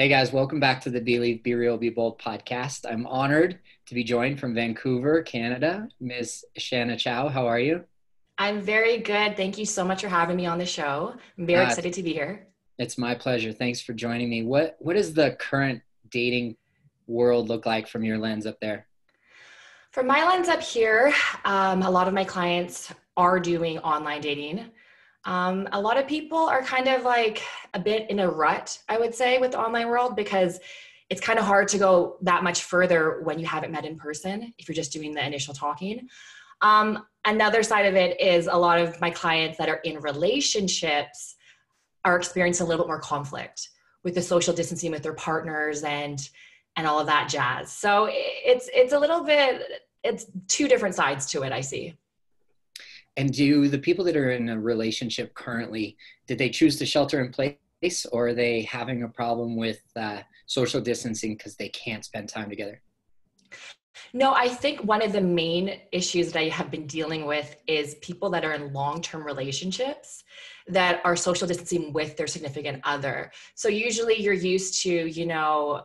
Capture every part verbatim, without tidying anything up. Hey guys, welcome back to the Believe, Be Real, Be Bold podcast. I'm honored to be joined from Vancouver, Canada, Miz Shana Chow. How are you? I'm very good. Thank you so much for having me on the show. I'm very uh, excited to be here. It's my pleasure. Thanks for joining me. What What does the current dating world look like from your lens up there? From my lens up here, um, a lot of my clients are doing online dating. Um, a lot of people are kind of like a bit in a rut, I would say, with the online world, because it's kind of hard to go that much further when you haven't met in person, if you're just doing the initial talking. Um, another side of it is a lot of my clients that are in relationships are experiencing a little bit more conflict with the social distancing with their partners and, and all of that jazz. So it's, it's a little bit, it's two different sides to it, I see. And do the people that are in a relationship currently, did they choose to shelter in place, or are they having a problem with uh, social distancing because they can't spend time together? No, I think one of the main issues that I have been dealing with is people that are in long-term relationships that are social distancing with their significant other. So usually you're used to, you know,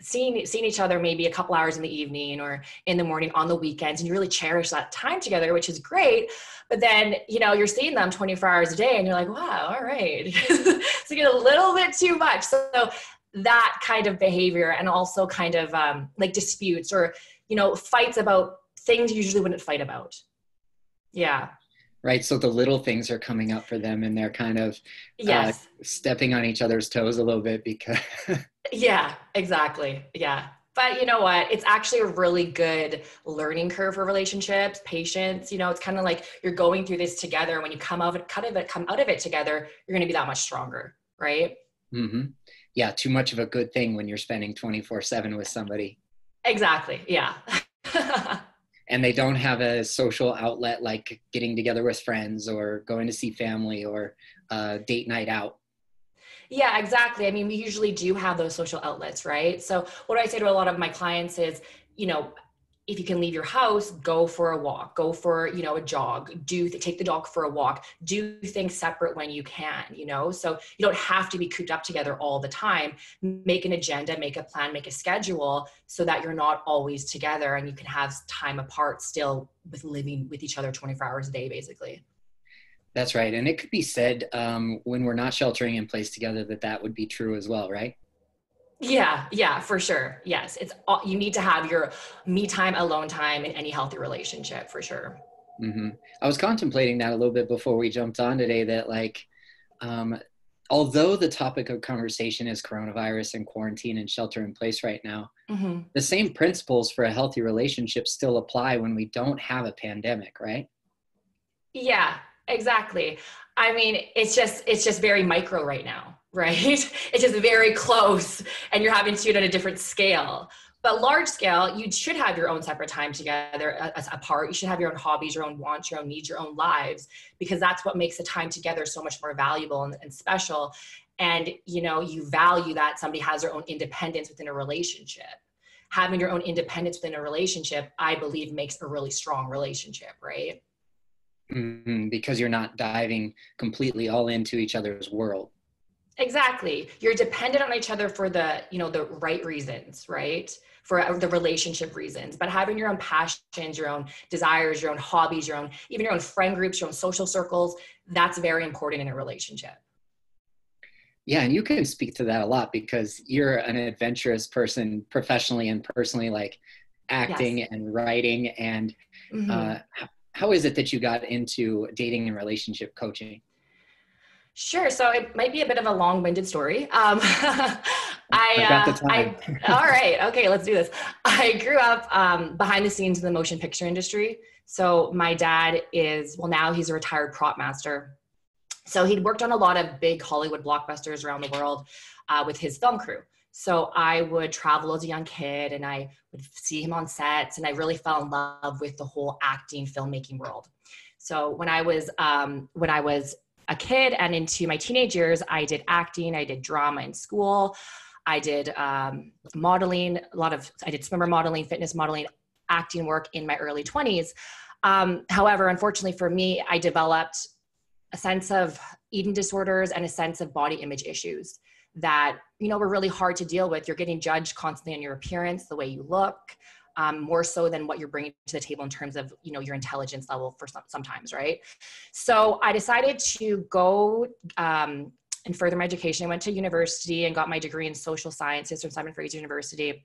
seeing seeing each other maybe a couple hours in the evening or in the morning on the weekends, and you really cherish that time together, which is great. But then, you know, you're seeing them twenty-four hours a day and you're like, wow, all right. So you get a little bit too much. So that kind of behavior, and also kind of um, like disputes or, you know, fights about things you usually wouldn't fight about. Yeah. Right. So the little things are coming up for them, and they're kind of yes. uh, stepping on each other's toes a little bit because. Yeah, exactly. Yeah. But you know what? It's actually a really good learning curve for relationships, patience. You know, it's kind of like you're going through this together. When you come out of it, cut of it, come out of it together, you're going to be that much stronger. Right. Mm-hmm. Yeah. Too much of a good thing when you're spending twenty-four seven with somebody. Exactly. Yeah. And they don't have a social outlet like getting together with friends or going to see family or uh, date night out. Yeah, exactly. I mean, we usually do have those social outlets, right? So what I say to a lot of my clients is, you know, if you can leave your house, go for a walk, go for, you know, a jog, do th- take the dog for a walk, do things separate when you can, you know, so you don't have to be cooped up together all the time. Make an agenda, make a plan, make a schedule so that you're not always together and you can have time apart still with living with each other twenty-four hours a day, basically. That's right. And it could be said um, when we're not sheltering in place together that that would be true as well, right? Yeah, yeah, for sure. Yes, it's all, you need to have your me time, alone time in any healthy relationship, for sure. Mm-hmm. I was contemplating that a little bit before we jumped on today, that like, um, although the topic of conversation is coronavirus and quarantine and shelter in place right now, mm-hmm. the same principles for a healthy relationship still apply when we don't have a pandemic, right? Yeah. Exactly. I mean, it's just, it's just very micro right now, right? It's just very close and you're having to do it on a different scale, but large scale, you should have your own separate time together as apart. You should have your own hobbies, your own wants, your own needs, your own lives, because that's what makes the time together so much more valuable and, and special. And, you know, you value that somebody has their own independence within a relationship. Having your own independence within a relationship, I believe, makes a really strong relationship, right? Mm-hmm, because you're not diving completely all into each other's world. Exactly. You're dependent on each other for the, you know, the right reasons, right? For the relationship reasons. But having your own passions, your own desires, your own hobbies, your own, even your own friend groups, your own social circles, that's very important in a relationship. Yeah. And you can speak to that a lot because you're an adventurous person professionally and personally, like acting yes. and writing and, mm-hmm. uh, how is it that you got into dating and relationship coaching? Sure. So it might be a bit of a long-winded story. Um, I, uh, the time. I, all right. Okay. Let's do this. I grew up um, behind the scenes in the motion picture industry. So my dad is, well, now he's a retired prop master. So he'd worked on a lot of big Hollywood blockbusters around the world uh, with his film crew. So I would travel as a young kid and I would see him on sets, and I really fell in love with the whole acting, filmmaking world. So when I was um, when I was a kid and into my teenage years, I did acting, I did drama in school, I did um, modeling, a lot of, I did swimmer modeling, fitness modeling, acting work in my early twenties. Um, however, unfortunately for me, I developed a sense of eating disorders and a sense of body image issues that, you know, were really hard to deal with. You're getting judged constantly on your appearance, the way you look, um, more so than what you're bringing to the table in terms of, you know, your intelligence level for some, sometimes, right? So I decided to go um, and further my education. I went to university and got my degree in social sciences from Simon Fraser University.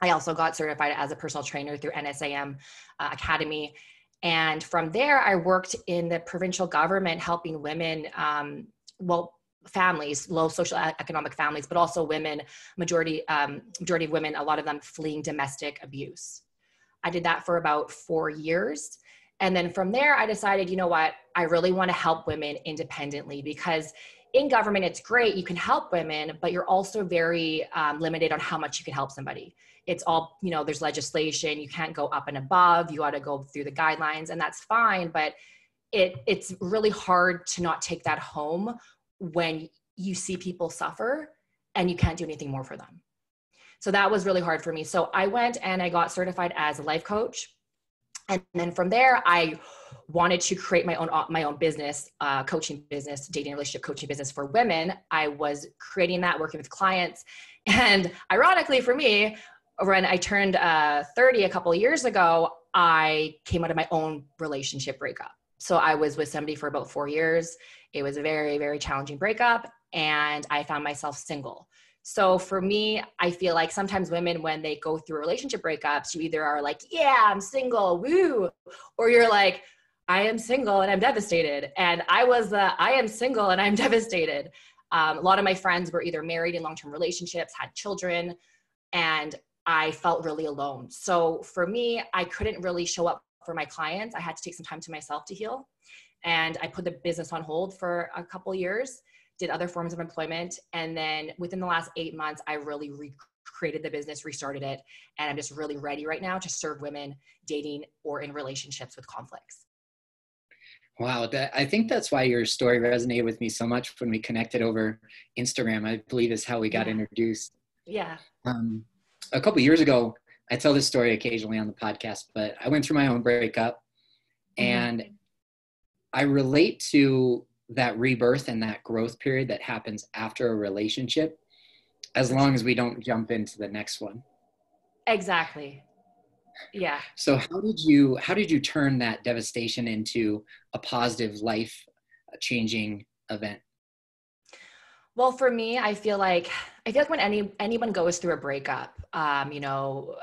I also got certified as a personal trainer through N S A M uh, Academy. And from there, I worked in the provincial government helping women, um, well, families, low social economic families, but also women, majority, um, majority of women, a lot of them fleeing domestic abuse. I did that for about four years. And then from there, I decided, you know what, I really want to help women independently, because in government, it's great, you can help women, but you're also very um, limited on how much you can help somebody. It's all, you know, there's legislation, you can't go up and above, you ought to go through the guidelines, and that's fine, but it it's really hard to not take that home when you see people suffer and you can't do anything more for them. So that was really hard for me. So I went and I got certified as a life coach. And then from there, I wanted to create my own my own business, uh, coaching business, dating and relationship coaching business for women. I was creating that, working with clients. And ironically for me, when I turned uh, thirty a couple of years ago, I came out of my own relationship breakup. So I was with somebody for about four years. It was a very, very challenging breakup, and I found myself single. So for me, I feel like sometimes women, when they go through relationship breakups, you either are like, yeah, I'm single, woo, or you're like, I am single and I'm devastated. And I was the, I am single and I'm devastated. Um, a lot of my friends were either married in long-term relationships, had children, and I felt really alone. So for me, I couldn't really show up for my clients. I had to take some time to myself to heal. And I put the business on hold for a couple years, did other forms of employment. And then within the last eight months, I really recreated the business, restarted it. And I'm just really ready right now to serve women dating or in relationships with conflicts. Wow. That, I think that's why your story resonated with me so much when we connected over Instagram, I believe is how we got yeah. introduced. Yeah. Um, a couple of years ago, I tell this story occasionally on the podcast, but I went through my own breakup, and mm-hmm. I relate to that rebirth and that growth period that happens after a relationship, as long as we don't jump into the next one. Exactly. Yeah. So how did you, how did you turn that devastation into a positive, life-changing event? Well, for me, I feel like, I feel like when any, anyone goes through a breakup, um, you know,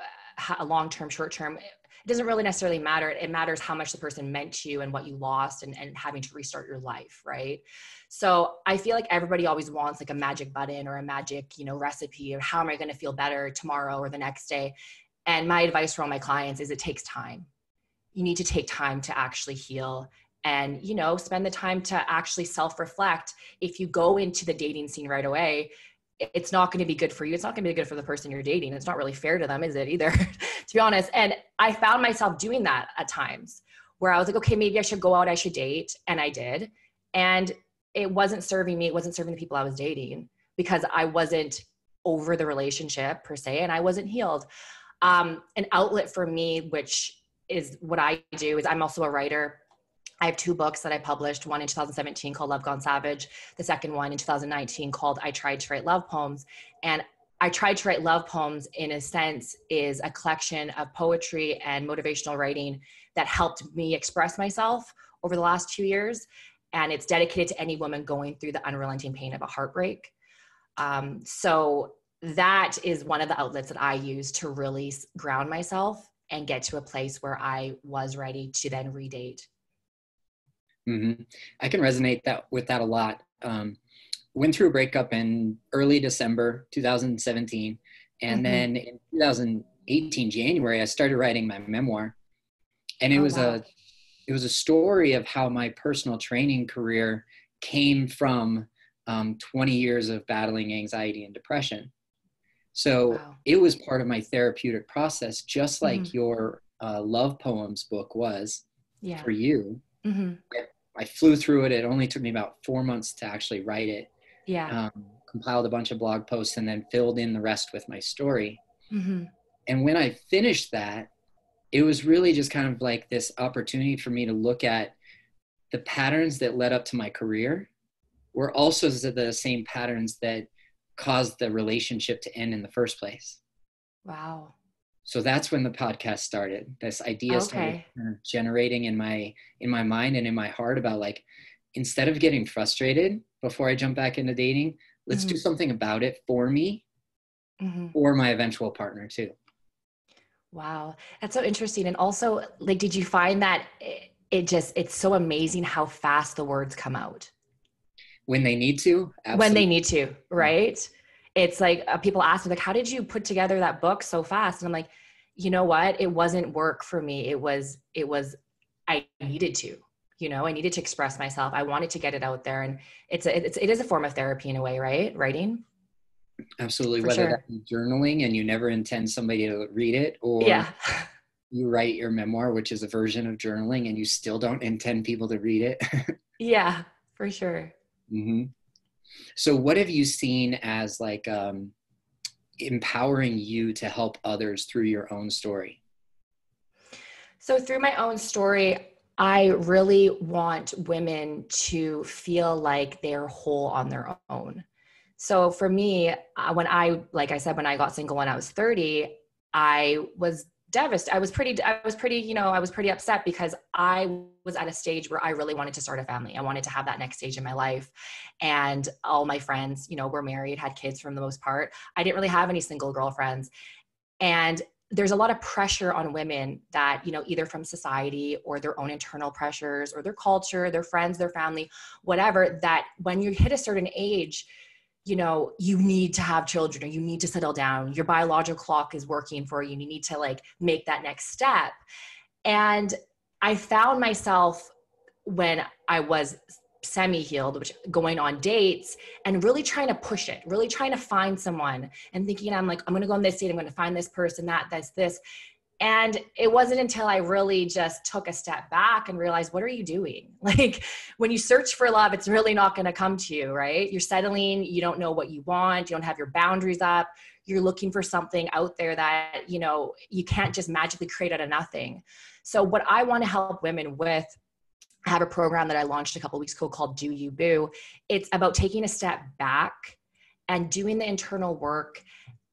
a long-term, short-term, it doesn't really necessarily matter. It matters how much the person meant to you and what you lost, and, and having to restart your life, right? So I feel like everybody always wants like a magic button or a magic, you know, recipe, or how am I going to feel better tomorrow or the next day? And my advice for all my clients is it takes time. You need to take time to actually heal, and, you know, spend the time to actually self-reflect. If you go into the dating scene right away, it's not going to be good for you. It's not going to be good for the person you're dating. It's not really fair to them, is it, either, to be honest? And I found myself doing that at times, where I was like, okay, maybe I should go out, I should date. And I did. And it wasn't serving me. It wasn't serving the people I was dating, because I wasn't over the relationship per se, and I wasn't healed. Um, an outlet for me, which is what I do, is I'm also a writer. I have two books that I published, one in two thousand seventeen called Love Gone Savage, the second one in two thousand nineteen called I Tried to Write Love Poems. And I Tried to Write Love Poems, in a sense, is a collection of poetry and motivational writing that helped me express myself over the last two years. And it's dedicated to any woman going through the unrelenting pain of a heartbreak. Um, so that is one of the outlets that I use to really ground myself and get to a place where I was ready to then redate. Mm-hmm. I can resonate that with that a lot. Um, went through a breakup in early December two thousand seventeen, and mm-hmm. then in two thousand eighteen January I started writing my memoir, and it oh, was wow. a it was a story of how my personal training career came from um, twenty years of battling anxiety and depression. So wow. it was part of my therapeutic process, just like mm-hmm. your uh, love poems book was yeah. for you. Mm-hmm. I flew through it. It only took me about four months to actually write it. Yeah. Um, compiled a bunch of blog posts and then filled in the rest with my story. Mm-hmm. And when I finished that, it was really just kind of like this opportunity for me to look at the patterns that led up to my career were also the same patterns that caused the relationship to end in the first place. Wow. So that's when the podcast started. This idea okay. started generating in my in my mind and in my heart about, like, instead of getting frustrated before I jump back into dating, let's mm-hmm. do something about it for me mm-hmm. or my eventual partner too. Wow. That's so interesting. And also, like, did you find that it, it just, it's so amazing how fast the words come out? When they need to. Absolutely. When they need to, right? It's like uh, people ask me, like, how did you put together that book so fast? And I'm like, you know what? It wasn't work for me. It was, it was, I needed to. You know, I needed to express myself. I wanted to get it out there. And it's a, it's, it is a form of therapy in a way, right? Writing. Absolutely. For Whether sure. that's journaling and you never intend somebody to read it, or yeah. you write your memoir, which is a version of journaling, and you still don't intend people to read it. Yeah, for sure. Mm-hmm. So what have you seen as, like, um, empowering you to help others through your own story? So through my own story, I really want women to feel like they're whole on their own. So for me, when I, like I said, when I got single when I was thirty, I was devastated. I was pretty, I was pretty, you know, I was pretty upset because I was at a stage where I really wanted to start a family. I wanted to have that next stage in my life. And all my friends, you know, were married, had kids for the most part. I didn't really have any single girlfriends. And there's a lot of pressure on women that, you know, either from society or their own internal pressures or their culture, their friends, their family, whatever, that when you hit a certain age, you know, you need to have children or you need to settle down. Your biological clock is working for you and you need to, like, make that next step. And I found myself, when I was semi-healed, which going on dates and really trying to push it, really trying to find someone and thinking, I'm like, I'm going to go on this date. I'm going to find this person, that, that's this. And it wasn't until I really just took a step back and realized, what are you doing? Like, when you search for love, it's really not going to come to you, right? You're settling. You don't know what you want. You don't have your boundaries up. You're looking for something out there that, you know, you can't just magically create out of nothing. So what I want to help women with, I have a program that I launched a couple of weeks ago called Do You Boo. It's about taking a step back and doing the internal work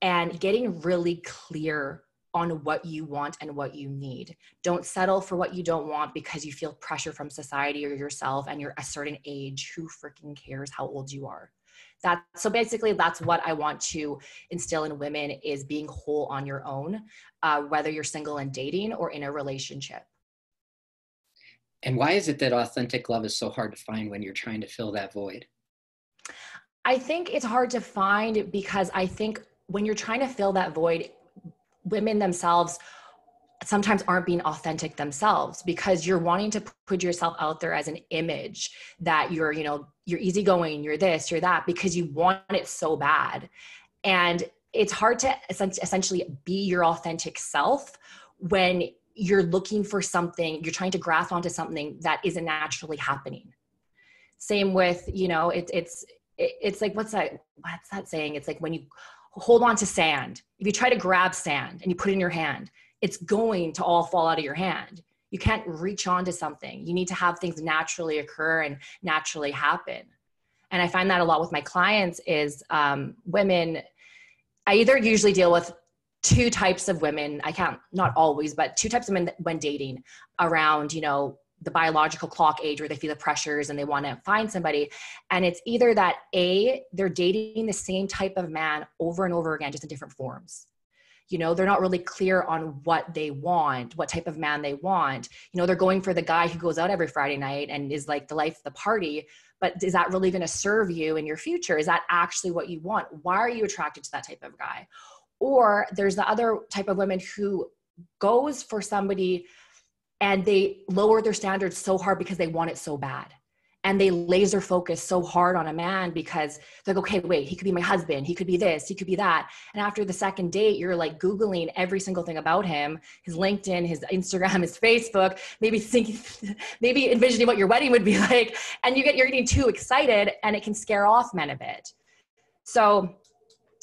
and getting really clear on what you want and what you need. Don't settle for what you don't want because you feel pressure from society or yourself and you're a certain age. Who freaking cares how old you are? That, so basically that's what I want to instill in women, is being whole on your own, uh, whether you're single and dating or in a relationship. And why is it that authentic love is so hard to find when you're trying to fill that void? I think it's hard to find because I think when you're trying to fill that void, women themselves sometimes aren't being authentic themselves, because you're wanting to put yourself out there as an image that you're, you know, you're easygoing, you're this, you're that, because you want it so bad. And it's hard to essentially be your authentic self when you're looking for something, you're trying to grasp onto something that isn't naturally happening. Same with, you know, it, it's, it, it's like, what's that, what's that saying? It's like when you hold on to sand, if you try to grab sand and you put it in your hand, it's going to all fall out of your hand. You can't reach onto something. You need to have things naturally occur and naturally happen. And I find that a lot with my clients is um, women. I either usually deal with two types of women. I can't, not always, but two types of women when dating around, you know, the biological clock age where they feel the pressures and they want to find somebody. And it's either that A, they're dating the same type of man over and over again, just in different forms. You know, they're not really clear on what they want, what type of man they want. You know, they're going for the guy who goes out every Friday night and is like the life of the party, but is that really going to serve you in your future? Is that actually what you want? Why are you attracted to that type of guy? Or there's the other type of women who goes for somebody and they lower their standards so hard because they want it so bad. And they laser focus so hard on a man because they're like, okay, wait, he could be my husband. He could be this, he could be that. And after the second date, you're like Googling every single thing about him, his LinkedIn, his Instagram, his Facebook, maybe thinking, maybe envisioning what your wedding would be like. And you get, you're getting too excited and it can scare off men a bit. So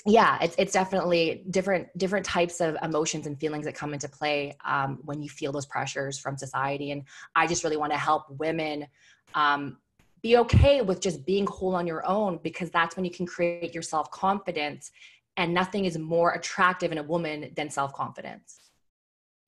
yeah, it's it's definitely different different types of emotions and feelings that come into play um, when you feel those pressures from society. And I just really want to help women um, be okay with just being whole on your own, because that's when you can create your self-confidence, and nothing is more attractive in a woman than self-confidence.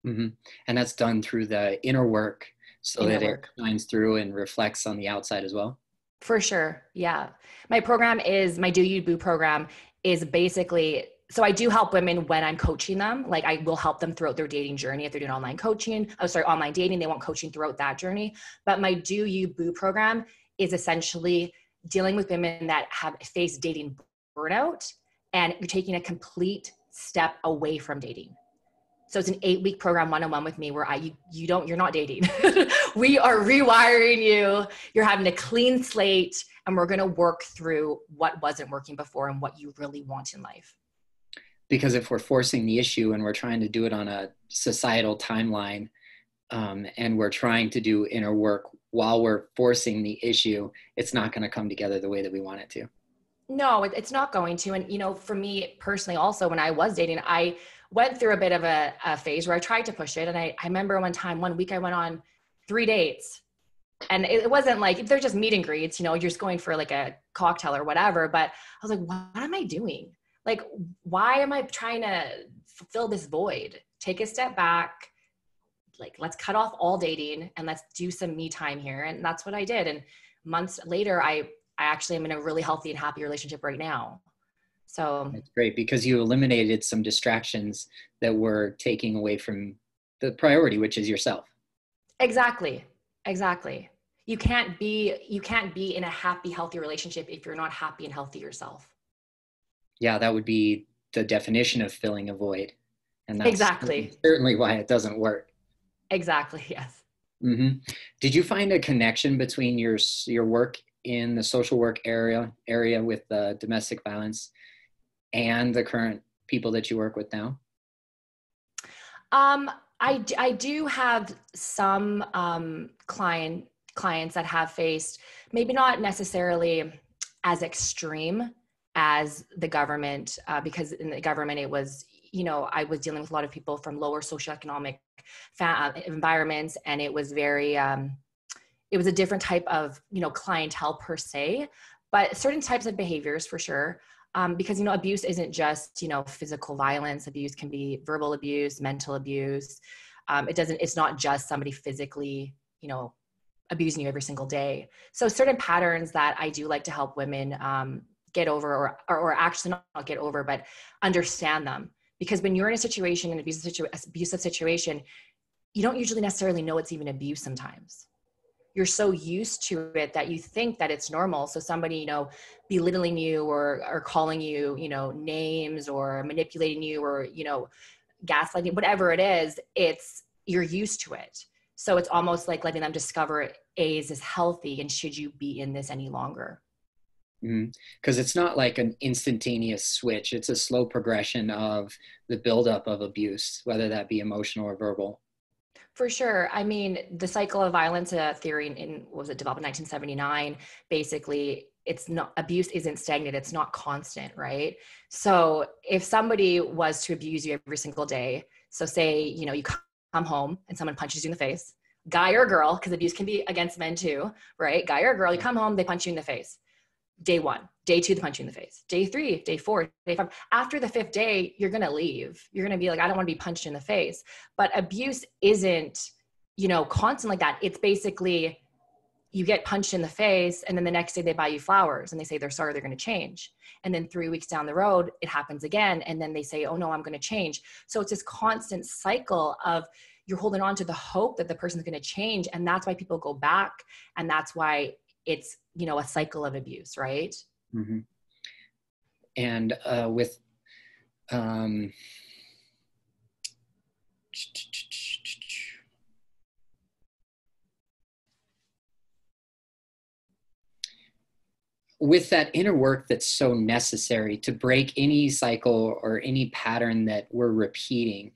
Mm-hmm. And that's done through the inner work, so inner that work. It shines through and reflects on the outside as well. For sure. Yeah. My program is my Do You Boo program is basically, so I do help women when I'm coaching them. Like, I will help them throughout their dating journey. If they're doing online coaching, oh, sorry, online dating, they want coaching throughout that journey. But my Do You Boo program is essentially dealing with women that have faced dating burnout, and you're taking a complete step away from dating. So it's an eight week program, one-on-one with me, where I, you, you don't, you're not dating. We are rewiring you. You're having a clean slate, and we're going to work through what wasn't working before and what you really want in life. Because if we're forcing the issue and we're trying to do it on a societal timeline, um, and we're trying to do inner work while we're forcing the issue, it's not going to come together the way that we want it to. No, it's not going to. And, you know, for me personally, also, when I was dating, I went through a bit of a, a phase where I tried to push it. And I, I remember one time, one week I went on three dates, and it wasn't like, they're just meet and greets, you know, you're just going for like a cocktail or whatever. But I was like, what am I doing? Like, why am I trying to fill this void? Take a step back. Like, let's cut off all dating and let's do some me time here. And that's what I did. And months later, I, I actually am in a really healthy and happy relationship right now. So that's great, because you eliminated some distractions that were taking away from the priority, which is yourself. Exactly. Exactly. You can't be, you can't be in a happy, healthy relationship if you're not happy and healthy yourself. Yeah. That would be the definition of filling a void. And that's exactly certainly why it doesn't work. Exactly. Yes. Mm-hmm. Did you find a connection between your, your work in the social work area area with uh, domestic violence and the current people that you work with now? Um, I, I do have some um, client clients that have faced, maybe not necessarily as extreme as the government, uh, because in the government it was, you know, I was dealing with a lot of people from lower socioeconomic fa- environments, and it was very, um, it was a different type of, you know, clientele per se, but certain types of behaviors for sure. Um, because, you know, abuse isn't just, you know, physical violence. Abuse can be verbal abuse, mental abuse. Um, it doesn't, it's not just somebody physically, you know, abusing you every single day. So certain patterns that I do like to help women um, get over, or, or, or actually not get over, but understand them. Because when you're in a situation, an abusive, situ- abusive situation, you don't usually necessarily know it's even abuse sometimes. You're so used to it that you think that it's normal. So somebody, you know, belittling you or, or calling you, you know, names, or manipulating you, or, you know, gaslighting, whatever it is, it's, you're used to it. So it's almost like letting them discover it, A, is this healthy, and should you be in this any longer? Mm-hmm. 'Cause it's not like an instantaneous switch. It's a slow progression of the buildup of abuse, whether that be emotional or verbal. For sure. I mean, the cycle of violence uh, theory in, in what was it, developed in nineteen seventy-nine, basically it's not, abuse isn't stagnant. It's not constant, right? So if somebody was to abuse you every single day, so say, you know, you come home and someone punches you in the face, guy or girl, because abuse can be against men too, right? Guy or girl, you come home, they punch you in the face. Day one, day two, they punch you in the face. Day three, day four, day five. After the fifth day, you're going to leave. You're going to be like, I don't want to be punched in the face. But abuse isn't, you know, constant like that. It's basically you get punched in the face, and then the next day they buy you flowers and they say they're sorry, they're going to change. And then three weeks down the road, it happens again. And then they say, oh no, I'm going to change. So it's this constant cycle of you're holding on to the hope that the person's going to change. And that's why people go back. And that's why it's, you know, a cycle of abuse, right? Mm-hmm. And uh, with, um, with that inner work that's so necessary to break any cycle or any pattern that we're repeating,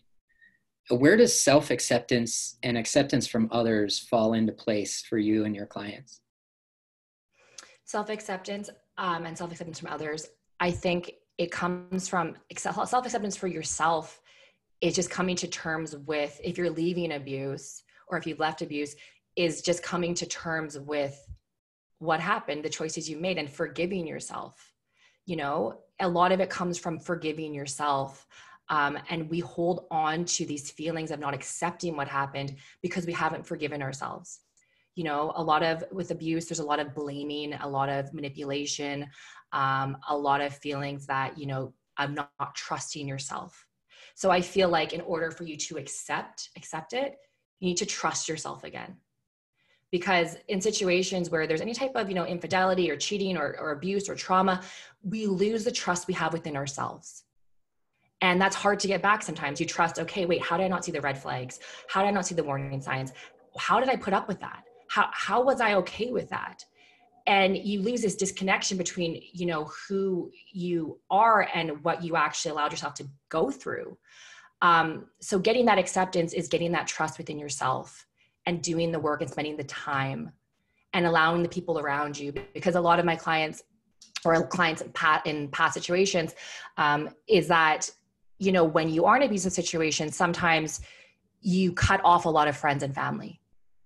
where does self-acceptance and acceptance from others fall into place for you and your clients? Self-acceptance um, and self-acceptance from others, I think it comes from self-acceptance for yourself is just coming to terms with, if you're leaving abuse or if you've left abuse, is just coming to terms with what happened, the choices you made, and forgiving yourself. You know, a lot of it comes from forgiving yourself. Um, and we hold on to these feelings of not accepting what happened because we haven't forgiven ourselves. You know, a lot of, with abuse, there's a lot of blaming, a lot of manipulation, um, a lot of feelings that, you know, I'm not, not trusting yourself. So I feel like in order for you to accept, accept it, you need to trust yourself again. Because in situations where there's any type of, you know, infidelity or cheating or, or abuse or trauma, we lose the trust we have within ourselves. And that's hard to get back sometimes. You trust, okay, wait, how did I not see the red flags? How did I not see the warning signs? How did I put up with that? How, how was I okay with that? And you lose this disconnection between, you know, who you are and what you actually allowed yourself to go through. Um, so getting that acceptance is getting that trust within yourself and doing the work and spending the time and allowing the people around you. Because a lot of my clients or clients in past, in past situations um, is that, you know, when you are in abusive situations, sometimes you cut off a lot of friends and family.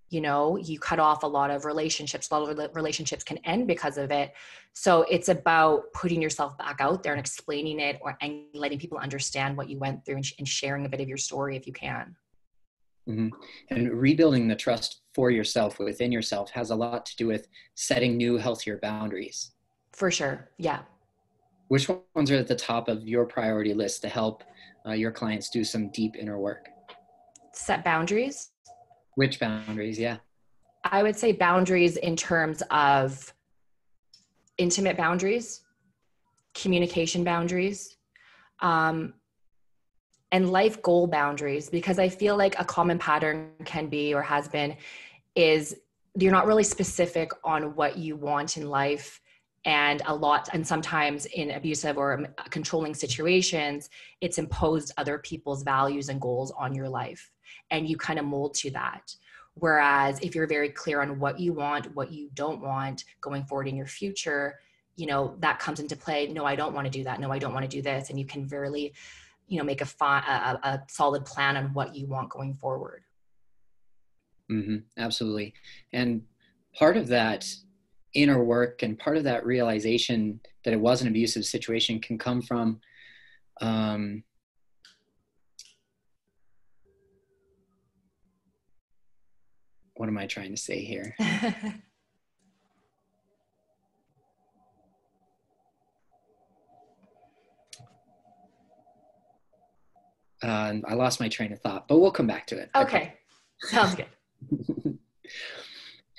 You know, you cut off a lot of relationships. A lot of relationships can end because of it. So it's about putting yourself back out there and explaining it, or and letting people understand what you went through, and, sh- and sharing a bit of your story if you can. Mm-hmm. And rebuilding the trust for yourself within yourself has a lot to do with setting new, healthier boundaries. For sure. Yeah. Which ones are at the top of your priority list to help uh, your clients do some deep inner work? Set boundaries. Which boundaries? Yeah. I would say boundaries in terms of intimate boundaries, communication boundaries, um, and life goal boundaries, because I feel like a common pattern can be, or has been, is you're not really specific on what you want in life. And a lot, and sometimes in abusive or controlling situations, it's imposed other people's values and goals on your life, and you kind of mold to that. Whereas if you're very clear on what you want, what you don't want going forward in your future, you know, that comes into play. No, I don't want to do that. No, I don't want to do this. And you can really, you know, make a, fi- a, a solid plan on what you want going forward. Mm-hmm. Absolutely. And part of that inner work and part of that realization that it was an abusive situation can come from um, what am I trying to say here? uh, I lost my train of thought, but we'll come back to it. Okay. Sounds good.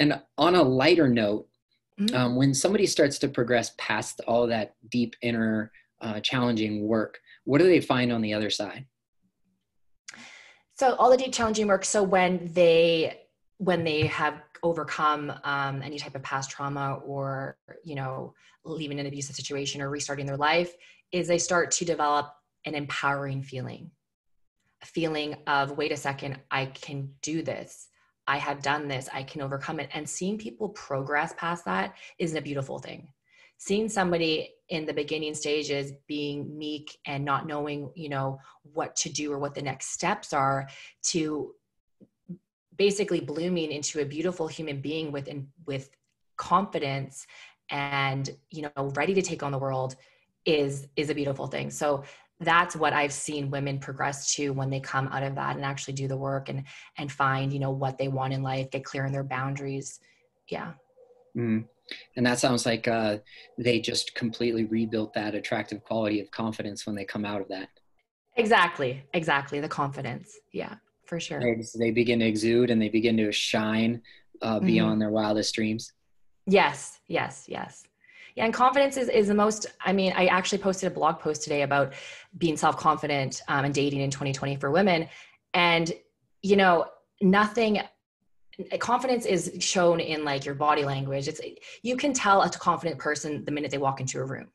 And on a lighter note, Mm-hmm. Um, when somebody starts to progress past all that deep inner uh, challenging work, what do they find on the other side? So all the deep challenging work. So when they when they have overcome um, any type of past trauma, or, you know, leaving an abusive situation or restarting their life, is they start to develop an empowering feeling, a feeling of, wait a second, I can do this. I have done this, I can overcome it. And seeing people progress past that is a beautiful thing. Seeing somebody in the beginning stages being meek and not knowing, you know, what to do or what the next steps are, to basically blooming into a beautiful human being with, with confidence and, you know, ready to take on the world is, is a beautiful thing. So that's what I've seen women progress to when they come out of that and actually do the work and, and find, you know, what they want in life, get clear on their boundaries. Yeah. Mm. And that sounds like uh, they just completely rebuilt that attractive quality of confidence when they come out of that. Exactly. Exactly. The confidence. Yeah, for sure. They, they begin to exude and they begin to shine uh, mm-hmm. beyond their wildest dreams. Yes, yes, yes. Yeah, and confidence is, is the most, I mean, I actually posted a blog post today about being self-confident um, and dating in twenty twenty for women. And, you know, nothing, confidence is shown in like your body language. It's, you can tell a confident person the minute they walk into a room,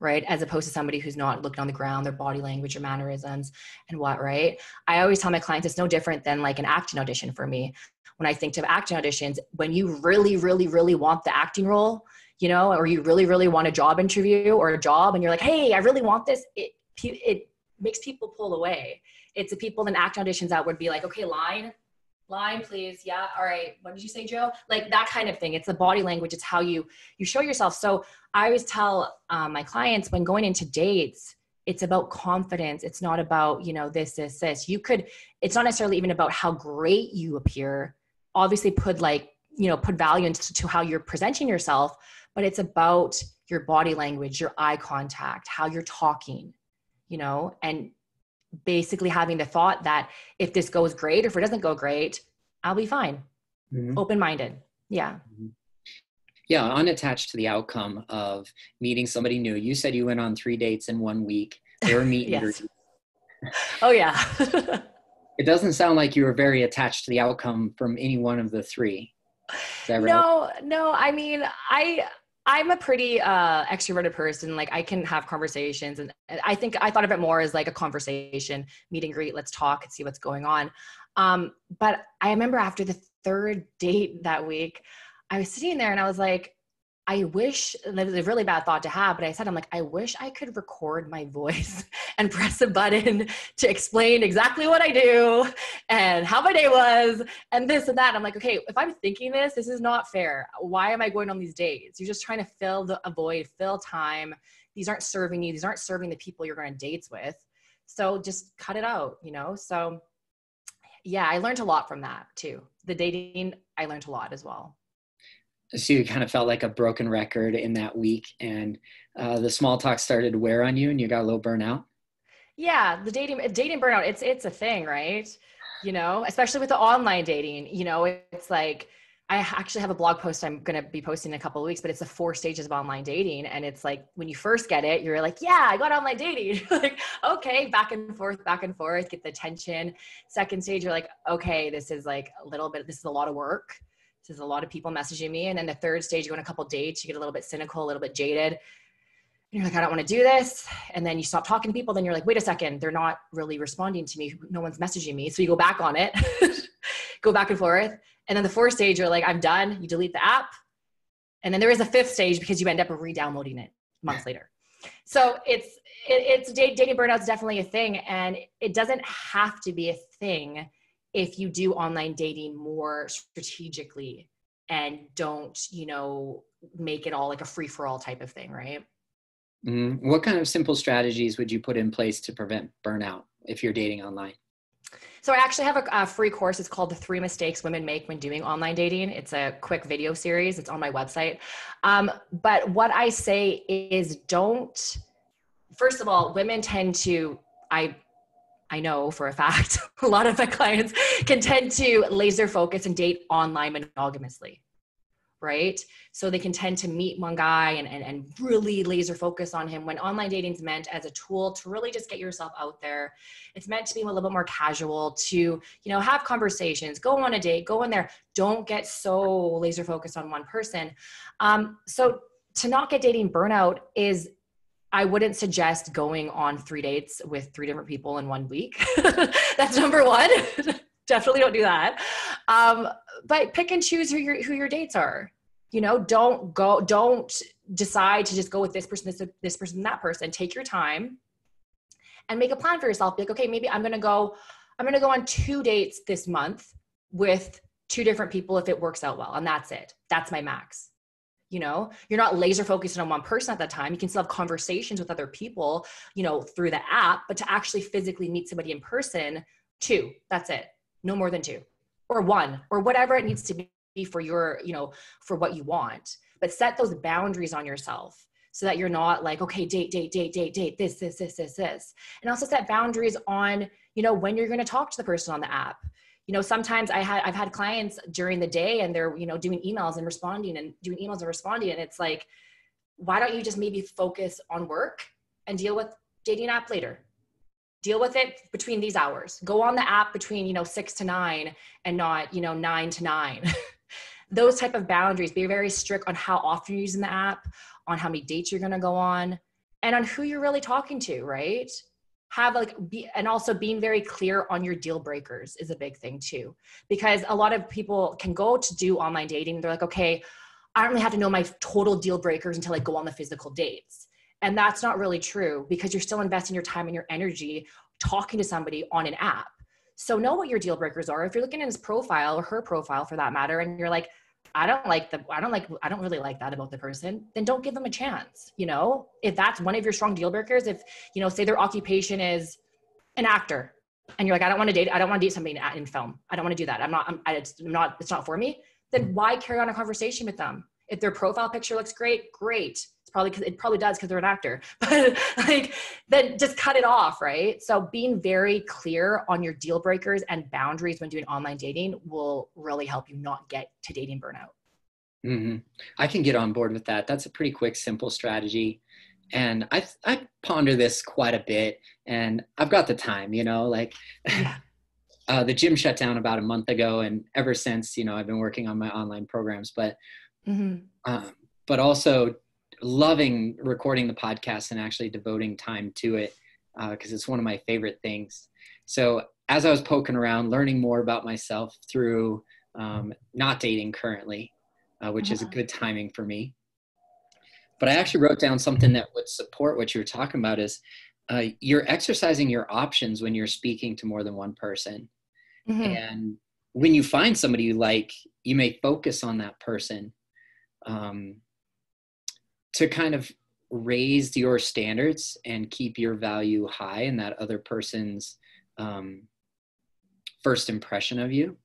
right? As opposed to somebody who's not looking on the ground, their body language, their mannerisms and what, right? I always tell my clients it's no different than like an acting audition for me. When I think of acting auditions, when you really, really, really want the acting role, you know, or you really, really want a job interview or a job and you're like, hey, I really want this. It it makes people pull away. It's the people in acting auditions that would be like, okay, line, Line, please. Yeah. All right. What did you say, Joe? Like that kind of thing. It's the body language. It's how you, you show yourself. So I always tell um, my clients when going into dates, it's about confidence. It's not about, you know, this, this, this. You could, it's not necessarily even about how great you appear. Obviously put like, you know, put value into to how you're presenting yourself, but it's about your body language, your eye contact, how you're talking, you know, and basically having the thought that if this goes great or if it doesn't go great, I'll be fine. Mm-hmm. Open-minded. Yeah. Mm-hmm. Yeah. Unattached to the outcome of meeting somebody new. You said you went on three dates in one week. They were meeting. Yes. Oh yeah. It doesn't sound like you were very attached to the outcome from any one of the three. Is that right? No, no. I mean, I, I'm a pretty uh, extroverted person. Like I can have conversations, and I think I thought of it more as like a conversation, meet and greet, let's talk and see what's going on. Um, but I remember after the third date that week, I was sitting there and I was like, I wish, and it was a really bad thought to have, but I said, I'm like, I wish I could record my voice and press a button to explain exactly what I do and how my day was and this and that. And I'm like, okay, if I'm thinking this, this is not fair. Why am I going on these dates? You're just trying to fill the a void, fill time. These aren't serving you. These aren't serving the people you're going on dates with. So just cut it out, you know? So yeah, I learned a lot from that too. The dating, I learned a lot as well. So you kind of felt like a broken record in that week, and uh, the small talk started to wear on you, and you got a little burnout. Yeah, the dating dating burnout. It's it's a thing, right? You know, especially with the online dating. You know, it's like I actually have a blog post I'm going to be posting in a couple of weeks, but it's the four stages of online dating, and it's like when you first get it, you're like, yeah, I got online dating. Like, okay, back and forth, back and forth, get the tension. Second stage, you're like, okay, this is like a little bit. This is a lot of work. There's a lot of people messaging me. And then the third stage, you go on a couple of dates, you get a little bit cynical, a little bit jaded. And you're like, I don't want to do this. And then you stop talking to people. Then you're like, wait a second, they're not really responding to me. No one's messaging me. So you go back on it, go back and forth. And then the fourth stage, you're like, I'm done. You delete the app. And then there is a fifth stage because you end up re-downloading it months later. So it's, it, it's dating burnout is definitely a thing. And it doesn't have to be a thing if you do online dating more strategically and don't, you know, make it all like a free for all type of thing, right? Mm-hmm. What kind of simple strategies would you put in place to prevent burnout if you're dating online? So I actually have a, a free course. It's called The Three Mistakes Women Make When Doing Online Dating. It's a quick video series. It's on my website. Um, but what I say is don't, first of all, women tend to, I, I know for a fact, a lot of my clients can tend to laser focus and date online monogamously, right? So they can tend to meet one guy and, and, and really laser focus on him when online dating is meant as a tool to really just get yourself out there. It's meant to be a little bit more casual, to, you know, have conversations, go on a date, go in there. Don't get so laser focused on one person. Um, so to not get dating burnout is, I wouldn't suggest going on three dates with three different people in one week. That's number one. Definitely don't do that. Um, but pick and choose who your, who your dates are. You know, don't go, don't decide to just go with this person, this, this person, that person. Take your time and make a plan for yourself. Be like, okay, maybe I'm going to go, I'm going to go on two dates this month with two different people if it works out well. And that's it. That's my max. You know, you're not laser focused on one person at that time. You can still have conversations with other people, you know, through the app, but to actually physically meet somebody in person, two, that's it. No more than two or one or whatever it needs to be for your, you know, for what you want, but set those boundaries on yourself so that you're not like, okay, date, date, date, date, date, this, this, this, this, this. And also set boundaries on, you know, when you're going to talk to the person on the app. You know, sometimes I had, I've had clients during the day and they're, you know, doing emails and responding and doing emails and responding. And it's like, why don't you just maybe focus on work and deal with dating app later? Deal with it between these hours. Go on the app between, you know, six to nine and not, you know, nine to nine. Those type of boundaries. Be very strict on how often you're using the app, on how many dates you're going to go on, and on who you're really talking to, right? Have like, be, and also being very clear on your deal breakers is a big thing too, because a lot of people can go to do online dating. They're like, okay, I don't really have to know my total deal breakers until I go on the physical dates. And that's not really true because you're still investing your time and your energy talking to somebody on an app. So know what your deal breakers are. If you're looking at his profile or her profile for that matter, and you're like, I don't like the, I don't like, I don't really like that about the person, then don't give them a chance. You know, if that's one of your strong deal breakers, if, you know, say their occupation is an actor and you're like, I don't want to date, I don't want to date somebody in film. I don't want to do that. I'm not, I'm, I, it's not, it's not for me. Then why carry on a conversation with them? If their profile picture looks great, great. It's probably because it probably does because they're an actor, but like then just cut it off. Right. So being very clear on your deal breakers and boundaries when doing online dating will really help you not get to dating burnout. Mm-hmm. I can get on board with that. That's a pretty quick, simple strategy. And I, I ponder this quite a bit and I've got the time, you know, like yeah. uh, the gym shut down about a month ago. And ever since, you know, I've been working on my online programs, but Mm-hmm. Um, but also loving recording the podcast and actually devoting time to it because uh, it's one of my favorite things. So as I was poking around, learning more about myself through um, not dating currently, uh, which uh-huh. is a good timing for me. But I actually wrote down something that would support what you were talking about is uh, you're exercising your options when you're speaking to more than one person. Mm-hmm. And when you find somebody you like, you may focus on that person. Um, to kind of raise your standards and keep your value high in that other person's um, first impression of you.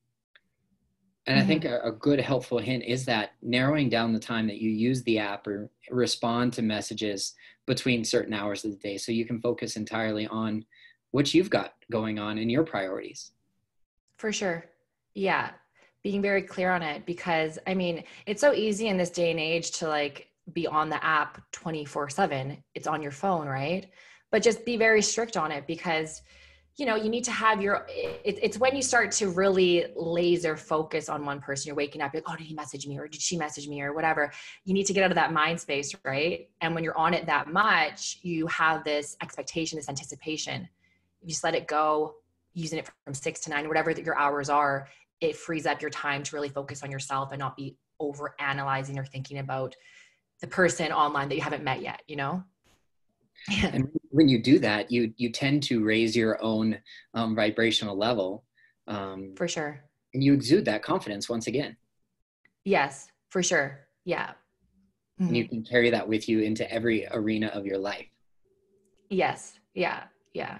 And mm-hmm. I think a, a good helpful hint is that narrowing down the time that you use the app or respond to messages between certain hours of the day so you can focus entirely on what you've got going on in your priorities. For sure. Yeah. Being very clear on it because I mean, it's so easy in this day and age to like be on the app twenty-four seven. It's on your phone, right? But just be very strict on it because, you know, you need to have your, it, it's when you start to really laser focus on one person, you're waking up, you're like, oh, did he message me or did she message me or whatever. You need to get out of that mind space, right? And when you're on it that much, you have this expectation, this anticipation. You just let it go, using it from six to nine, whatever that your hours are. It frees up your time to really focus on yourself and not be over analyzing or thinking about the person online that you haven't met yet, you know? Yeah. And when you do that, you, you tend to raise your own um, vibrational level. Um, for sure. And you exude that confidence once again. Yes, for sure. Yeah. Mm-hmm. And you can carry that with you into every arena of your life. Yes. Yeah. Yeah.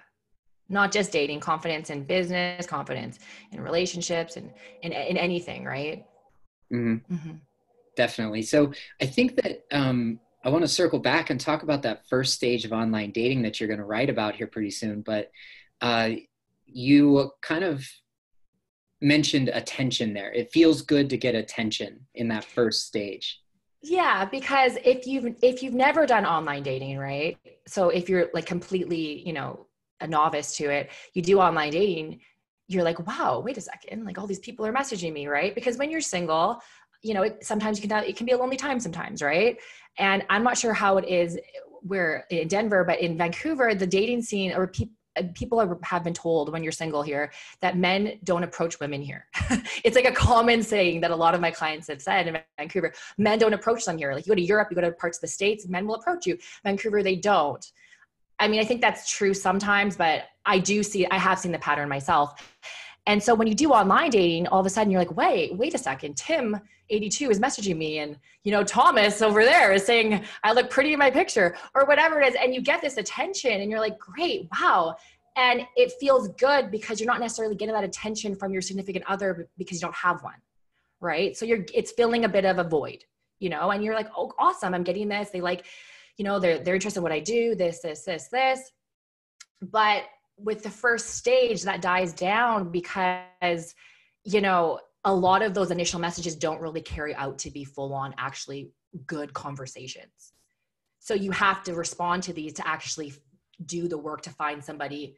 Not just dating, confidence in business, confidence in relationships and in anything, right? Mm-hmm. Mm-hmm. Definitely. So I think that um, I want to circle back and talk about that first stage of online dating that you're going to write about here pretty soon. But uh, you kind of mentioned attention there. It feels good to get attention in that first stage. Yeah, because if you've, if you've never done online dating, right? So if you're like completely, you know, a novice to it, you do online dating, you're like, wow, wait a second, like all these people are messaging me, right? Because when you're single, you know, it, sometimes you can, it can be a lonely time sometimes, right? And I'm not sure how it is where in Denver, but in Vancouver, the dating scene or people, people are, have been told when you're single here that men don't approach women here. It's like a common saying that a lot of my clients have said in Vancouver, men don't approach them here. Like you go to Europe, you go to parts of the States, men will approach you. Vancouver, they don't. I mean, I think that's true sometimes, but I do see, I have seen the pattern myself. And so when you do online dating, all of a sudden you're like, wait, wait a second, Tim, eighty-two is messaging me. And, you know, Thomas over there is saying, I look pretty in my picture or whatever it is. And you get this attention and you're like, great, wow. And it feels good because you're not necessarily getting that attention from your significant other because you don't have one, right? So you're, it's filling a bit of a void, you know, and you're like, oh, awesome, I'm getting this. They like, you know, they're, they're interested in what I do, this, this, this, this. But with the first stage that dies down because, you know, a lot of those initial messages don't really carry out to be full on actually good conversations. So you have to respond to these to actually do the work to find somebody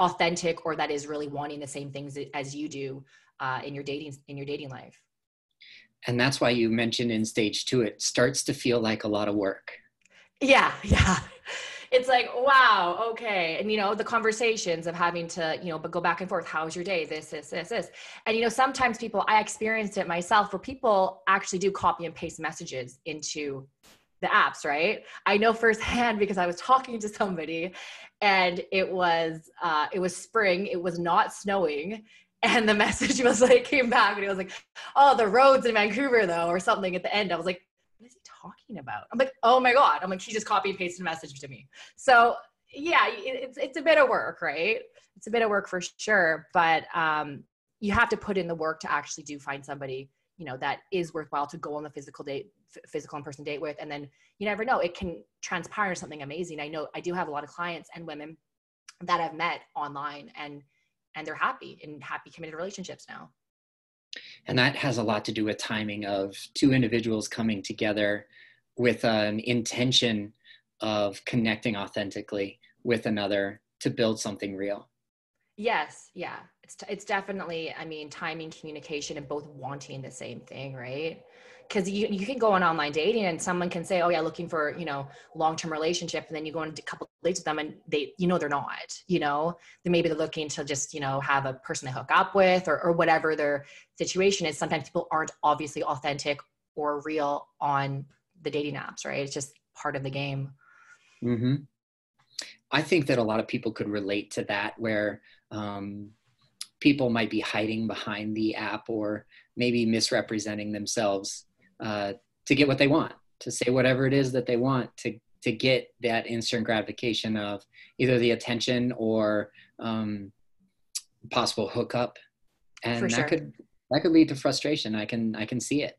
authentic or that is really wanting the same things as you do uh, in your dating, in your dating life. And that's why you mentioned in stage two, it starts to feel like a lot of work. Yeah. Yeah. It's like, wow. Okay. And you know, the conversations of having to, you know, but go back and forth. How's your day? This, this, this, this. And you know, sometimes people, I experienced it myself where people actually do copy and paste messages into the apps, right? I know firsthand because I was talking to somebody and it was, uh, it was spring. It was not snowing. And the message was like, came back and it was like, oh, the roads in Vancouver though, or something at the end. I was like, what is he talking about? I'm like, oh my God. I'm like, she just copied and pasted a message to me. So yeah, it, it's, it's a bit of work, right? It's a bit of work for sure. But um, you have to put in the work to actually do find somebody, you know, that is worthwhile to go on the physical date, f- physical in-person date with. And then you never know, it can transpire into something amazing. I know I do have a lot of clients and women that I've met online and, and they're happy in happy committed relationships now. And that has a lot to do with timing of two individuals coming together with an intention of connecting authentically with another to build something real. Yes. Yeah. It's, t- it's definitely, I mean, timing, communication, and both wanting the same thing, right? Because you, you can go on online dating and someone can say, oh yeah, looking for, you know, long-term relationship. And then you go on a couple of dates with them and they, you know, they're not, you know, they maybe they're looking to just, you know, have a person to hook up with or, or whatever their situation is. Sometimes people aren't obviously authentic or real on the dating apps, right? It's just part of the game. Mm-hmm. I think that a lot of people could relate to that where, um, people might be hiding behind the app or maybe misrepresenting themselves uh, to get what they want, to say whatever it is that they want, to to get that instant gratification of either the attention or um, possible hookup, and for that sure. could that could lead to frustration. I can I can see it.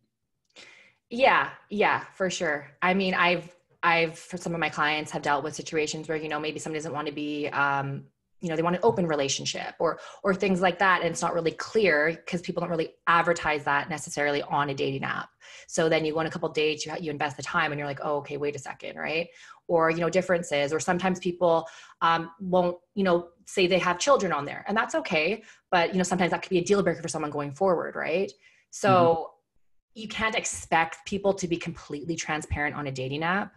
Yeah, yeah, for sure. I mean, I've I've for some of my clients have dealt with situations where you know maybe somebody doesn't want to be. Um, you know, they want an open relationship or, or things like that. And it's not really clear because people don't really advertise that necessarily on a dating app. So then you go on a couple of dates, you, you invest the time and you're like, oh, okay, wait a second. Right. Or, you know, differences, or sometimes people um, won't, you know, say they have children on there and that's okay. But, you know, sometimes that could be a deal breaker for someone going forward. Right. So mm-hmm. you can't expect people to be completely transparent on a dating app.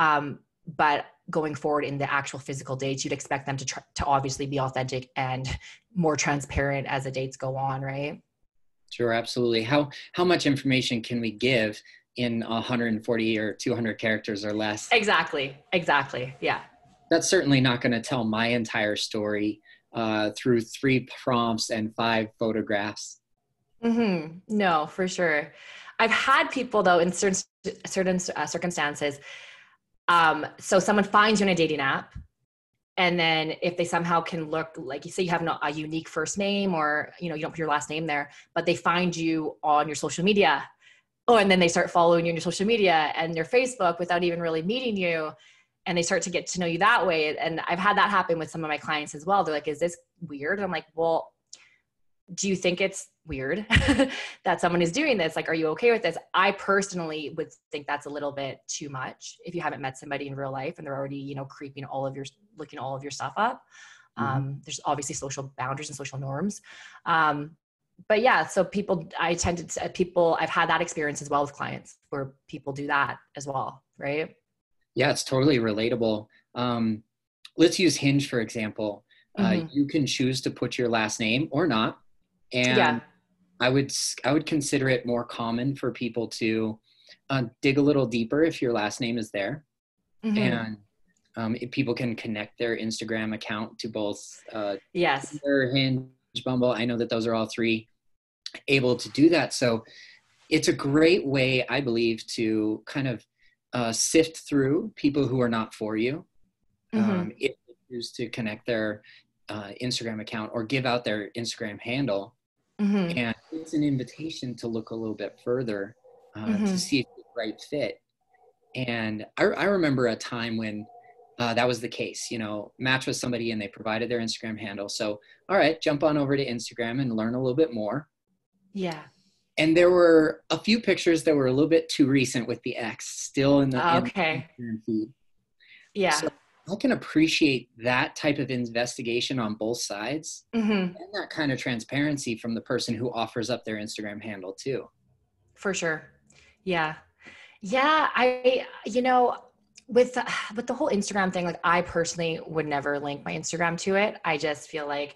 Um, but going forward in the actual physical dates, you'd expect them to tr- to obviously be authentic and more transparent as the dates go on, right? Sure, absolutely. How how much information can we give in one hundred forty or two hundred characters or less? Exactly, exactly, yeah. That's certainly not going to tell my entire story uh, through three prompts and five photographs. Mm-hmm. No, for sure. I've had people, though, in certain, certain uh, circumstances, Um, so someone finds you on a dating app and then if they somehow can look like you say you have no, a unique first name or, you know, you don't put your last name there, but they find you on your social media. Oh, and then they start following you on your social media and your Facebook without even really meeting you. And they start to get to know you that way. And I've had that happen with some of my clients as well. They're like, is this weird? And I'm like, well, do you think it's weird that someone is doing this? Like, are you okay with this? I personally would think that's a little bit too much if you haven't met somebody in real life and they're already, you know, creeping all of your, looking all of your stuff up. Um, mm-hmm. There's obviously social boundaries and social norms. Um, but yeah, so people, I tend to, people, I've had that experience as well with clients where people do that as well, right? Yeah, it's totally relatable. Um, let's use Hinge, for example. Mm-hmm. Uh, you can choose to put your last name or not. And yeah. I would I would consider it more common for people to uh, dig a little deeper if your last name is there, mm-hmm. and um, if people can connect their Instagram account to both uh, yes, Tinder, Hinge, Bumble. I know that those are all three able to do that. So it's a great way, I believe, to kind of uh, sift through people who are not for you mm-hmm. um, if they choose to connect their uh, Instagram account or give out their Instagram handle. Mm-hmm. And it's an invitation to look a little bit further uh, mm-hmm. to see if it's the right fit. And I, I remember a time when uh, that was the case, you know, match with somebody and they provided their Instagram handle. So, all right, jump on over to Instagram and learn a little bit more. Yeah. And there were a few pictures that were a little bit too recent with the ex still in the, okay. in the feed. Yeah. So, I can appreciate that type of investigation on both sides mm-hmm. and that kind of transparency from the person who offers up their Instagram handle too. For sure. Yeah. Yeah. I, you know, with, with the whole Instagram thing, like I personally would never link my Instagram to it. I just feel like,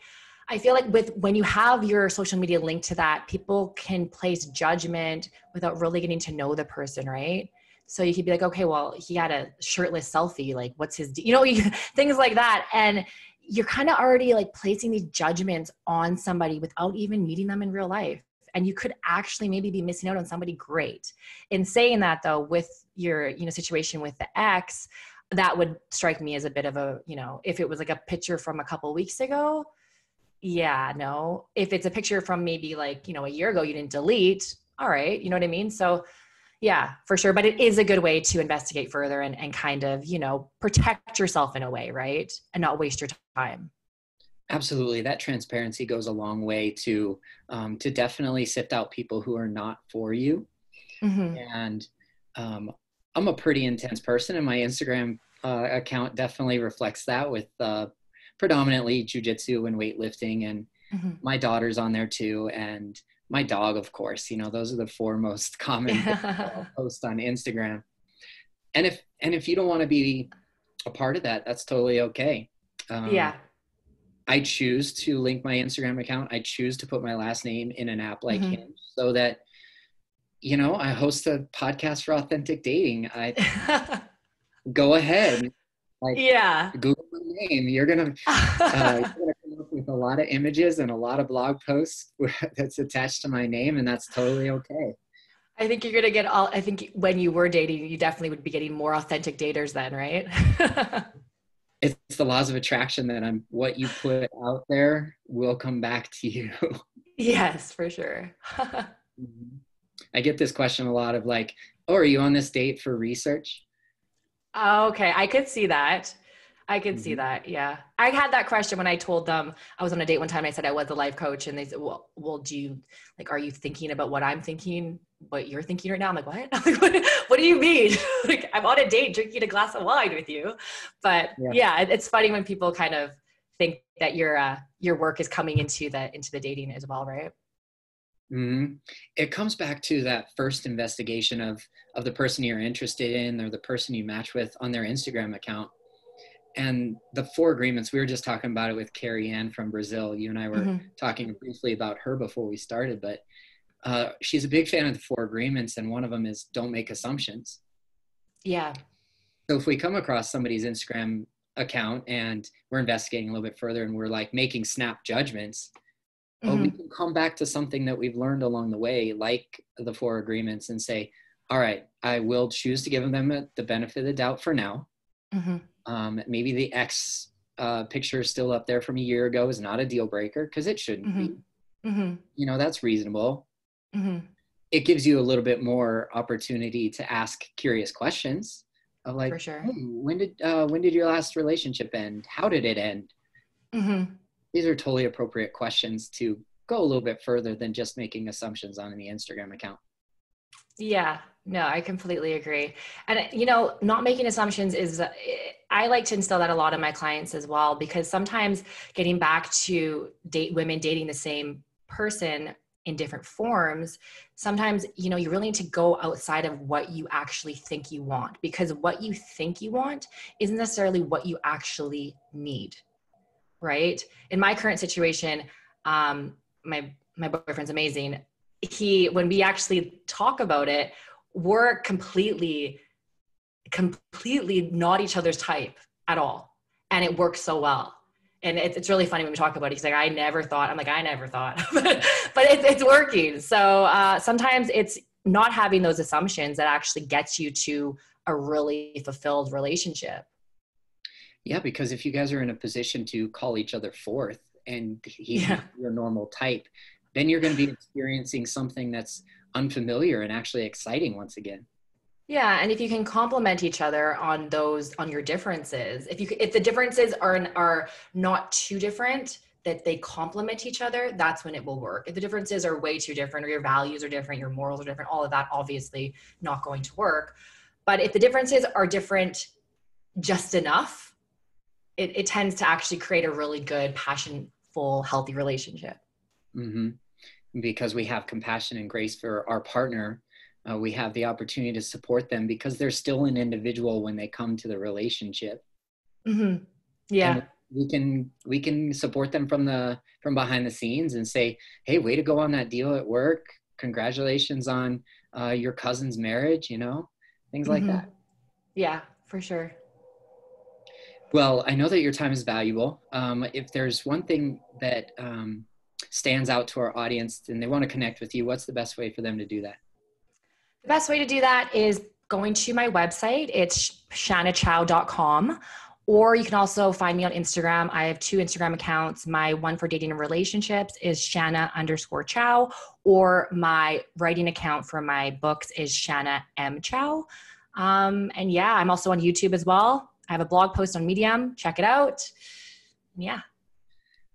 I feel like with, when you have your social media linked to that, people can place judgment without really getting to know the person, right? So you could be like, okay, well, he had a shirtless selfie. Like, what's his, de-? you know, you, things like that. And you're kind of already like placing these judgments on somebody without even meeting them in real life. And you could actually maybe be missing out on somebody great. In saying that though, with your, you know, situation with the ex, that would strike me as a bit of a, you know, if it was like a picture from a couple weeks ago, yeah, no. If it's a picture from maybe like, you know, a year ago, you didn't delete. All right. You know what I mean? So yeah, for sure. But it is a good way to investigate further and, and kind of, you know, protect yourself in a way, right? And not waste your time. Absolutely. That transparency goes a long way to, um, to definitely sift out people who are not for you. Mm-hmm. And, um, I'm a pretty intense person, and my Instagram uh, account definitely reflects that with uh, predominantly jujitsu and weightlifting, and mm-hmm. my daughter's on there too. And my dog, of course, you know, those are the four most common yeah. posts on Instagram. And if, and if you don't want to be a part of that, that's totally okay. Um, yeah. I choose to link my Instagram account. I choose to put my last name in an app like mm-hmm. Hinge, so that, you know, I host a podcast for authentic dating. I go ahead. Like, yeah. Google my name. You're going uh, to come up with a lot of images and a lot of blog posts that's attached to my name, and that's totally okay. I think you're going to get all, I think when you were dating, you definitely would be getting more authentic daters then, right? It's the laws of attraction that I'm, what you put out there will come back to you. Yes, for sure. mm-hmm. I get this question a lot of like, oh, are you on this date for research? Oh, okay. I could see that. I could mm-hmm. see that. Yeah. I had that question when I told them I was on a date one time. I said I was a life coach, and they said, well, well, do you like, are you thinking about what I'm thinking, what you're thinking right now? I'm like, what? I'm like, what, what do you mean? Like, I'm on a date drinking a glass of wine with you. But yeah, yeah it, it's funny when people kind of think that your, uh, your work is coming into the, into the dating as well. Right. Mm-hmm. It comes back to that first investigation of, of the person you're interested in or the person you match with on their Instagram account. And the four agreements, we were just talking about it with Carrie Ann from Brazil. You and I were mm-hmm. talking briefly about her before we started, but uh, she's a big fan of the four agreements. And one of them is don't make assumptions. Yeah. So if we come across somebody's Instagram account and we're investigating a little bit further and we're like making snap judgments, but mm-hmm. we can come back to something that we've learned along the way, like the four agreements, and say, all right, I will choose to give them a, the benefit of the doubt for now. Mm-hmm. Um, maybe the ex uh, picture is still up there from a year ago is not a deal breaker, because it shouldn't mm-hmm. be. Mm-hmm. You know, that's reasonable. Mm-hmm. It gives you a little bit more opportunity to ask curious questions of like, for sure. hey, when did uh, when did your last relationship end? How did it end? Mm-hmm. These are totally appropriate questions to go a little bit further than just making assumptions on the Instagram account. Yeah, no, I completely agree. And, you know, not making assumptions is, I like to instill that a lot in my clients as well, because sometimes getting back to date women dating the same person in different forms, sometimes, you know, you really need to go outside of what you actually think you want, because what you think you want isn't necessarily what you actually need. Right? In my current situation, um, my, my boyfriend's amazing. He, when we actually talk about it, we're completely, completely not each other's type at all. And it works so well. And it, it's really funny when we talk about it. He's like, I never thought, I'm like, I never thought, but it, it's working. So uh, sometimes it's not having those assumptions that actually gets you to a really fulfilled relationship. Yeah, because if you guys are in a position to call each other forth and he's yeah. your normal type, then you're going to be experiencing something that's unfamiliar and actually exciting once again. Yeah, and if you can complement each other on those, on your differences, if you if the differences are are not too different, that they complement each other, that's when it will work. If the differences are way too different, or your values are different, your morals are different, all of that obviously not going to work. But if the differences are different just enough, It, it tends to actually create a really good, passionful, healthy relationship. Mm-hmm. Because we have compassion and grace for our partner, uh, we have the opportunity to support them because they're still an individual when they come to the relationship. Mm-hmm. Yeah, and we can we can support them from the from behind the scenes and say, "Hey, way to go on that deal at work! Congratulations on uh, your cousin's marriage!" You know, things like mm-hmm. that. Yeah, for sure. Well, I know that your time is valuable. Um, if there's one thing that um, stands out to our audience and they want to connect with you, what's the best way for them to do that? The best way to do that is going to my website. It's shana chow dot com. Or you can also find me on Instagram. I have two Instagram accounts. My one for dating and relationships is Shana underscore Chow, or my writing account for my books is Shana M Chow. Um, and yeah, I'm also on YouTube as well. I have a blog post on Medium. Check it out. Yeah.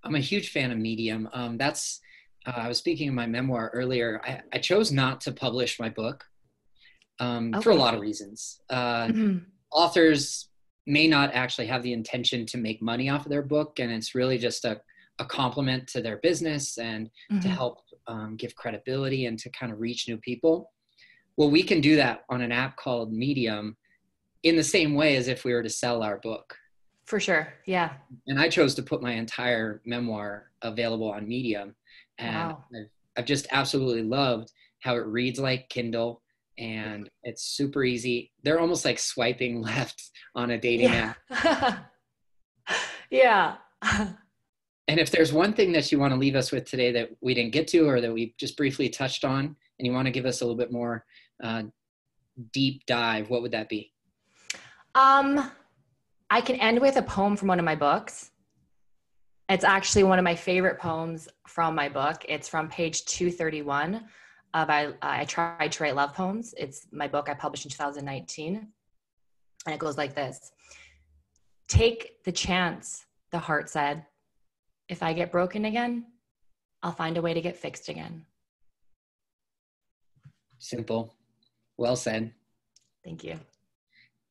I'm a huge fan of Medium. Um, that's, uh, I was speaking in my memoir earlier. I, I chose not to publish my book um, okay. for a lot of reasons. Uh, mm-hmm. Authors may not actually have the intention to make money off of their book. And it's really just a, a compliment to their business and mm-hmm. to help um, give credibility and to kind of reach new people. Well, we can do that on an app called Medium in the same way as if we were to sell our book. For sure. Yeah. And I chose to put my entire memoir available on Medium. And wow. I've, I've just absolutely loved how it reads like Kindle. And it's super easy. They're almost like swiping left on a dating yeah. app. yeah. And if there's one thing that you want to leave us with today that we didn't get to, or that we just briefly touched on, and you want to give us a little bit more uh, deep dive, what would that be? Um, I can end with a poem from one of my books. It's actually one of my favorite poems from my book. It's from page two thirty-one. Of I, I Tried to Write Love Poems. It's my book I published in two thousand nineteen. And it goes like this. Take the chance, the heart said. If I get broken again, I'll find a way to get fixed again. Simple. Well said. Thank you.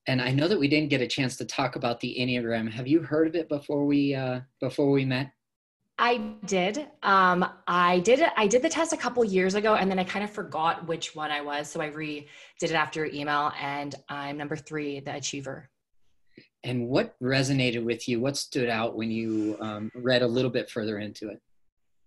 And I know that we didn't get a chance to talk about the Enneagram. Have you heard of it before we uh, before we met? I did. Um, I did. I did the test a couple years ago, and then I kind of forgot which one I was. So I redid it after your email, and I'm number three, the achiever. And what resonated with you? What stood out when you um, read a little bit further into it?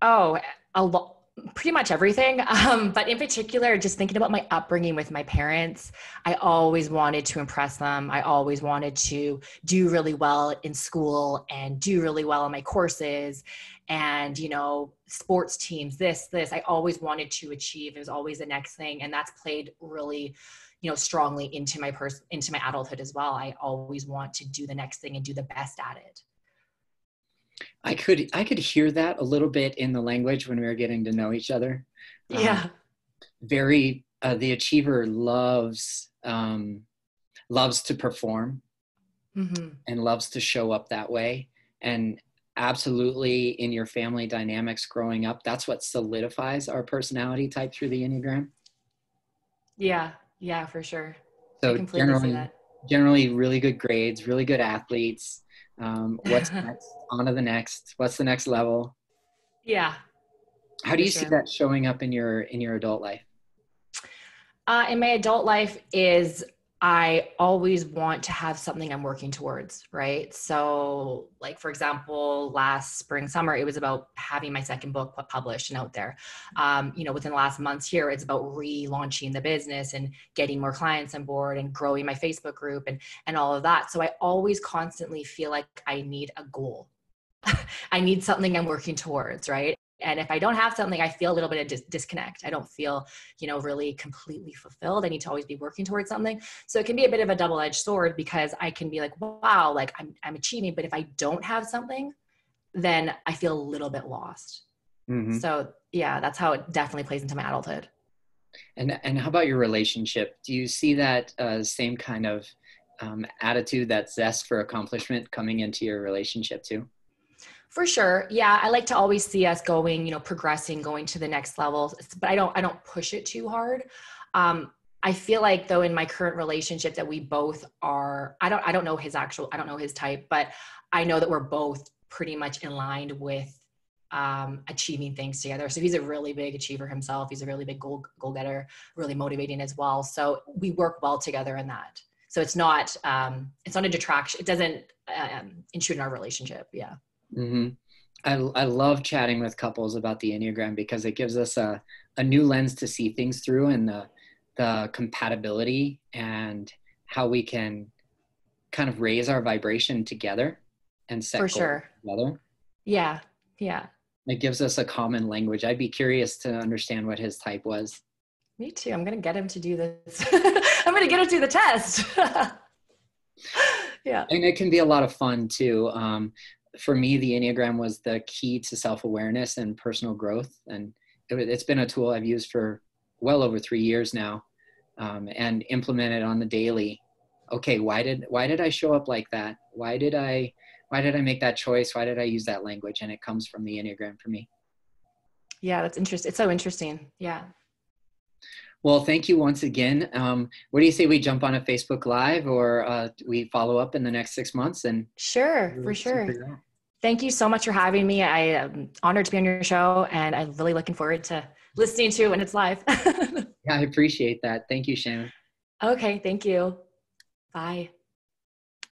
Oh, a lot. Pretty much everything. Um, but in particular, just thinking about my upbringing with my parents, I always wanted to impress them. I always wanted to do really well in school and do really well on my courses and, you know, sports teams, this, this, I always wanted to achieve. It was always the next thing. And that's played really, you know, strongly into my person, into my adulthood as well. I always want to do the next thing and do the best at it. I could I could hear that a little bit in the language when we were getting to know each other. Yeah. Um, very, uh, the achiever loves, um, loves to perform mm-hmm. and loves to show up that way. And absolutely in your family dynamics growing up, that's what solidifies our personality type through the Enneagram. Yeah, yeah, for sure. So I completely generally, see that. Generally really good grades, really good athletes. Um, what's next? On to the next. What's the next level? Yeah. How do you sure. see that showing up in your in your adult life? Uh, in my adult life is I always want to have something I'm working towards, right? So like, for example, last spring, summer, it was about having my second book published and out there. Um, you know, within the last months here, it's about relaunching the business and getting more clients on board and growing my Facebook group and, and all of that. So I always constantly feel like I need a goal. I need something I'm working towards, right? And if I don't have something, I feel a little bit of dis- disconnect. I don't feel, you know, really completely fulfilled. I need to always be working towards something. So it can be a bit of a double-edged sword because I can be like, wow, like I'm, I'm achieving. But if I don't have something, then I feel a little bit lost. Mm-hmm. So yeah, that's how it definitely plays into my adulthood. And and how about your relationship? Do you see that uh, same kind of um, attitude, that zest for accomplishment coming into your relationship too? For sure. Yeah. I like to always see us going, you know, progressing, going to the next level, but I don't, I don't push it too hard. Um, I feel like though in my current relationship that we both are, I don't, I don't know his actual, I don't know his type, but I know that we're both pretty much in line with, um, achieving things together. So he's a really big achiever himself. He's a really big goal, goal getter, really motivating as well. So we work well together in that. So it's not, um, it's not a detraction. It doesn't, um, intrude in our relationship. Yeah. Mm-hmm. I, I love chatting with couples about the Enneagram because it gives us a, a new lens to see things through, and the, the compatibility and how we can kind of raise our vibration together and set goals together. For sure. Yeah. Yeah. It gives us a common language. I'd be curious to understand what his type was. Me too. I'm going to get him to do this. I'm going to get him to the test. Yeah. And it can be a lot of fun too. Um, for me, the Enneagram was the key to self-awareness and personal growth. And it, it's been a tool I've used for well over three years now, um, and implemented on the daily. Okay. Why did, why did I show up like that? Why did I, why did I make that choice? Why did I use that language? And it comes from the Enneagram for me. Yeah. That's interesting. It's so interesting. Yeah. Well, thank you once again. Um, what do you say we jump on a Facebook Live, or uh, we follow up in the next six months? And sure, for sure. Thank you so much for having me. I am honored to be on your show, and I'm really looking forward to listening to it when it's live. Yeah, I appreciate that. Thank you, Shana. Okay, thank you. Bye.